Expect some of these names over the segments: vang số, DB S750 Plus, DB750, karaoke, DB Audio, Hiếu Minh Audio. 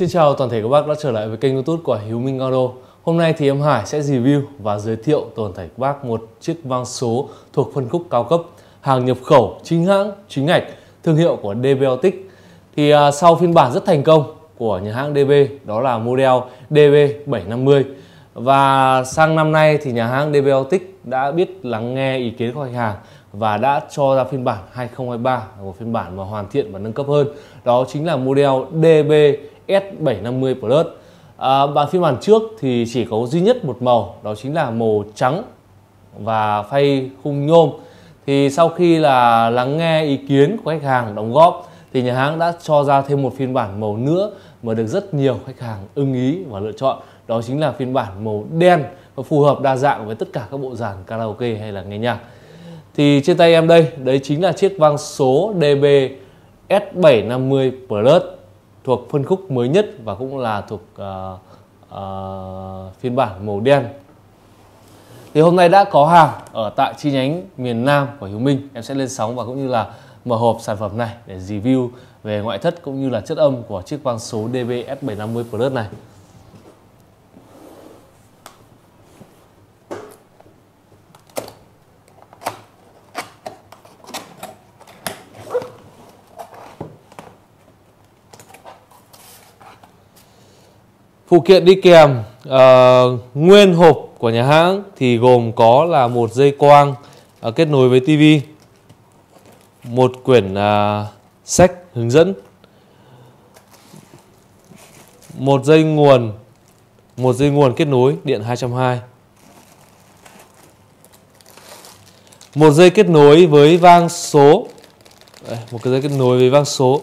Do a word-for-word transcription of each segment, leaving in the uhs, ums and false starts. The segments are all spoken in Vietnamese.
Xin chào toàn thể các bác đã trở lại với kênh YouTube của Hiếu Minh Audio. Hôm nay thì em Hải sẽ review và giới thiệu toàn thể các bác một chiếc vang số thuộc phân khúc cao cấp, hàng nhập khẩu, chính hãng, chính ngạch, thương hiệu của đê bê Audio. Thì à, sau phiên bản rất thành công của nhà hãng đê bê, đó là model DB bảy năm mươi. Và sang năm nay thì nhà hãng đê bê Audio đã biết lắng nghe ý kiến của khách hàng và đã cho ra phiên bản hai không hai ba, một phiên bản mà hoàn thiện và nâng cấp hơn. Đó chính là model DB S bảy năm mươi Plus. à, Bản phiên bản trước thì chỉ có duy nhất một màu, đó chính là màu trắng và phay khung nhôm. Thì sau khi là lắng nghe ý kiến của khách hàng đóng góp thì nhà hãng đã cho ra thêm một phiên bản màu nữa mà được rất nhiều khách hàng ưng ý và lựa chọn. Đó chính là phiên bản màu đen, phù hợp đa dạng với tất cả các bộ dàn karaoke hay là nghe nhạc. Thì trên tay em đây, đấy chính là chiếc vang số DB S bảy năm mươi Plus thuộc phân khúc mới nhất và cũng là thuộc uh, uh, phiên bản màu đen. Thì hôm nay đã có hàng ở tại chi nhánh miền Nam của Hiếu Minh. Em sẽ lên sóng và cũng như là mở hộp sản phẩm này để review về ngoại thất cũng như là chất âm của chiếc vang số DB S bảy năm mươi Plus này. Phụ kiện đi kèm uh, nguyên hộp của nhà hãng thì gồm có là một dây quang uh, kết nối với tivi, một quyển uh, sách hướng dẫn, một dây nguồn, một dây nguồn kết nối điện hai trăm hai mươi, một dây kết nối với vang số, Đây, một cái dây kết nối với vang số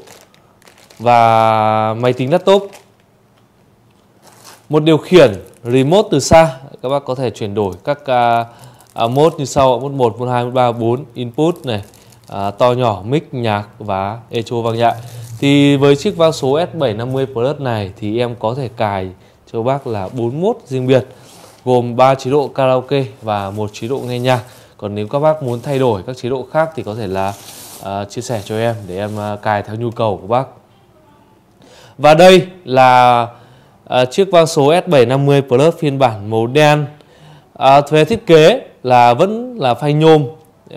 và máy tính laptop. Một điều khiển remote từ xa, các bác có thể chuyển đổi các uh, mode như sau: mode một, mode hai, mode ba, bốn, input này, uh, to nhỏ, mic, nhạc và echo vang nhạc. Thì với chiếc vang số S bảy năm mươi Plus này thì em có thể cài cho bác là bốn mode riêng biệt, gồm ba chế độ karaoke và một chế độ nghe nhạc. Còn nếu các bác muốn thay đổi các chế độ khác thì có thể là uh, chia sẻ cho em để em uh, cài theo nhu cầu của bác. Và đây là À, chiếc vang số S bảy năm mươi Plus phiên bản màu đen. à, Về thiết kế là vẫn là phay nhôm,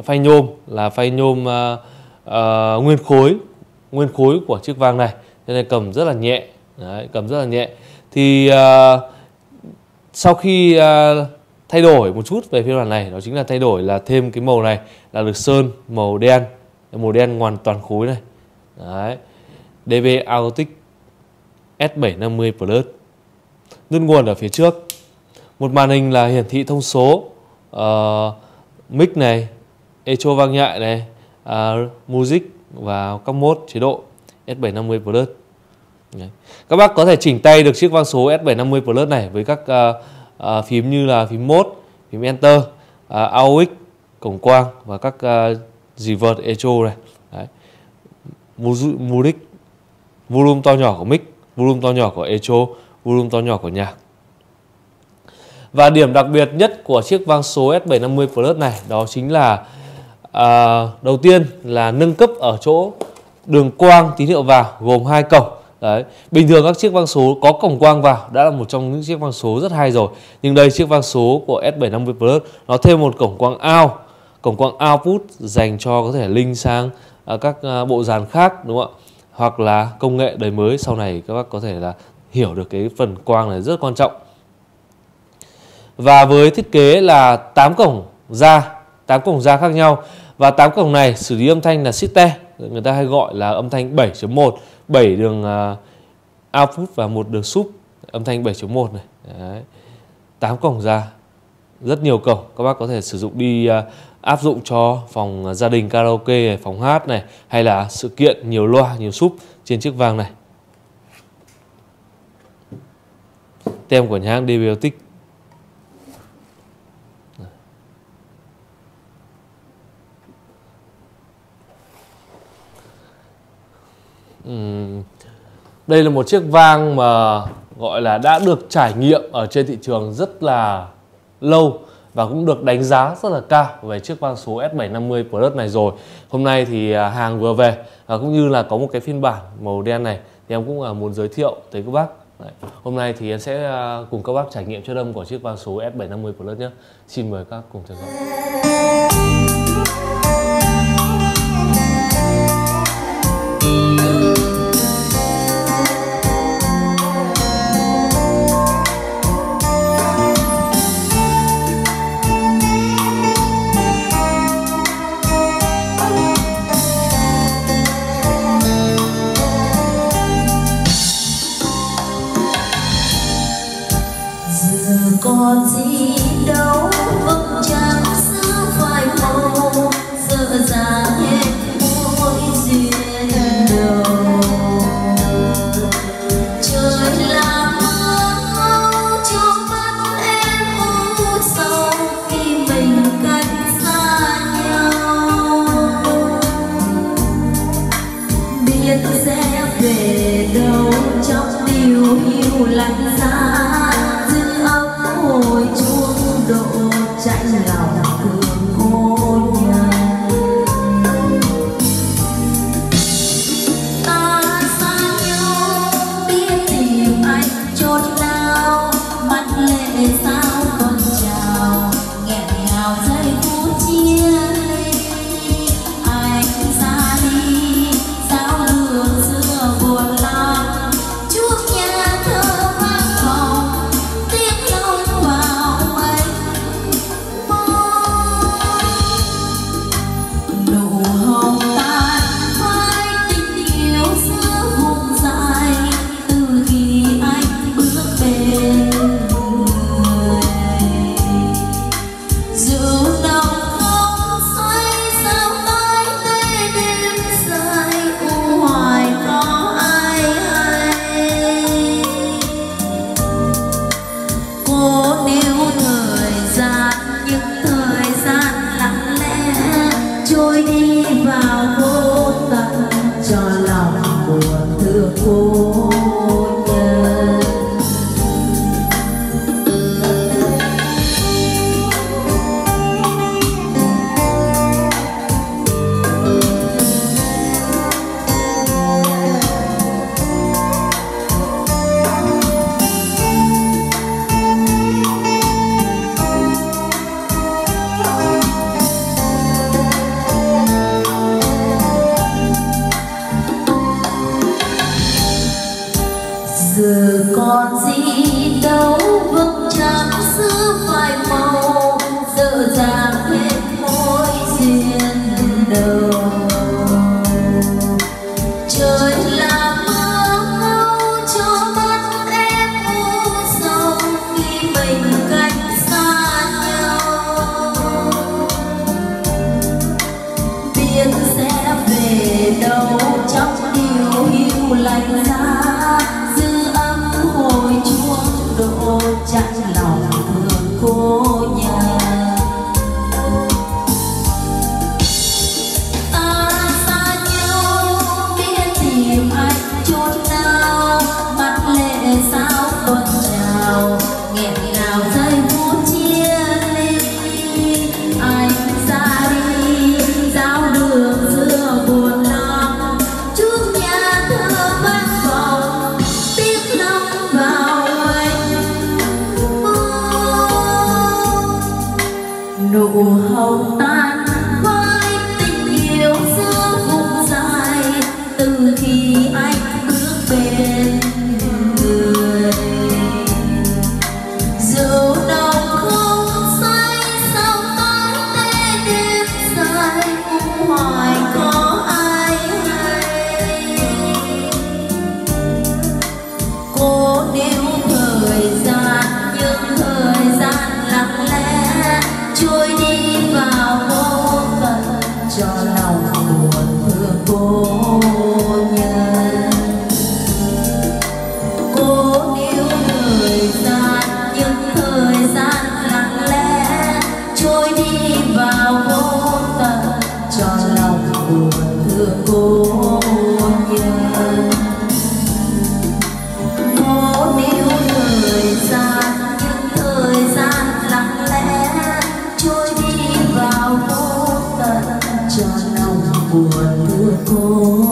phay nhôm là phay nhôm à, à, nguyên khối, nguyên khối của chiếc vang này, cho nên cầm rất là nhẹ. Đấy, cầm rất là nhẹ. Thì à, sau khi à, thay đổi một chút về phiên bản này, đó chính là thay đổi là thêm cái màu này là được sơn màu đen, màu đen hoàn toàn khối này. Đấy, đê bê Audio S bảy năm mươi Plus. Nút nguồn ở phía trước, một màn hình là hiển thị thông số, uh, mic này, echo vang nhại này, uh, music và các mode chế độ S bảy năm mươi Plus. Đấy. Các bác có thể chỉnh tay được chiếc vang số S bảy năm mươi Plus này với các uh, uh, phím như là phím mode, phím enter, uh, aux, cổng quang và các uh, revert echo này. Đấy. Music, volume to nhỏ của mic, volume to nhỏ của echo, volume to nhỏ của nhạc. Và điểm đặc biệt nhất của chiếc vang số S bảy năm mươi Plus này đó chính là à, đầu tiên là nâng cấp ở chỗ đường quang tín hiệu vào, gồm hai cổng. Đấy, bình thường các chiếc vang số có cổng quang vào đã là một trong những chiếc vang số rất hay rồi, nhưng đây chiếc vang số của S bảy năm mươi Plus nó thêm một cổng quang out, cổng quang output dành cho có thể link sang à, các à, bộ dàn khác, đúng không ạ? Hoặc là công nghệ đời mới sau này các bác có thể là hiểu được cái phần quang này rất quan trọng. Và với thiết kế là tám cổng ra, tám cổng ra khác nhau, và tám cổng này xử lý âm thanh là site, người ta hay gọi là âm thanh bảy chấm một, bảy đường uh, output và một đường sub, âm thanh bảy chấm một này. Đấy. tám cổng ra, rất nhiều cổng, các bác có thể sử dụng đi uh, áp dụng cho phòng gia đình karaoke, phòng hát này, hay là sự kiện nhiều loa, nhiều sub trên chiếc vang này. Tem của nhà hãng đê bê Audio. uhm. Đây là một chiếc vang mà gọi là đã được trải nghiệm ở trên thị trường rất là lâu và cũng được đánh giá rất là cao về chiếc vang số S bảy năm mươi Plus này rồi. Hôm nay thì hàng vừa về, cũng như là có một cái phiên bản màu đen này thì em cũng muốn giới thiệu tới các bác. Đấy. Hôm nay thì em sẽ cùng các bác trải nghiệm chất âm của chiếc vang số S bảy năm mươi Plus nhé. Xin mời các cùng theo dõi. Còn gì đâu vực trắng xưa phai màu, giờ dàng hết mối duyên đầu. Trời làm ơn cho mắt em u sầu khi mình cách xa nhau. Biết sẽ về đâu trong điều hiu lạnh giá. Ôi chuông độ chạy lòng thương cô nhà. Ta xa nhau biết tìm anh chốn nào, mắt lệ sao còn trào, nghẹn ngào giây phút chia ly. Anh ra đi sao đường xưa buồn lắm, chút nhà thơ vang vọng tiếc lòng. Giờ còn gì đâu vực trắng xưa phai màu, dở dàng hết mối duyên đầu. Trời làm ơn cho mắt em u sầu khi mình cách xa nhau. Biết sẽ về đâu trong điều hiu lạnh giá. Chẳng lòng thương cô nhà. Ta xa nhau biết tìm anh chốn nào, mắt lệ sao còn trào, nghẹn ngào giây phút chia ly. Anh ra đi dạo đường giữa buồn lòng, trước nhà thơ vang vọng tiếc lòng vào. Nụ hồng tan với tình yêu giữa vùng dài, từ khi anh bước bên người. Dẫu nồng không say sao tái tê đêm dài, cũng hoài có ai hay. Cô níu thời gian nhưng thời gian lặng lẽ trôi đi vào vô tận, cho lòng buồn thương cô nhân. Cô níu thời gian nhưng thời gian lặng lẽ trôi đi vào vô tận, cho lòng buồn thương cô nhân. Cô níu thời gian nhưng thời gian lặng lẽ trôi đi vào vô tận, cho lòng buồn đưa cô.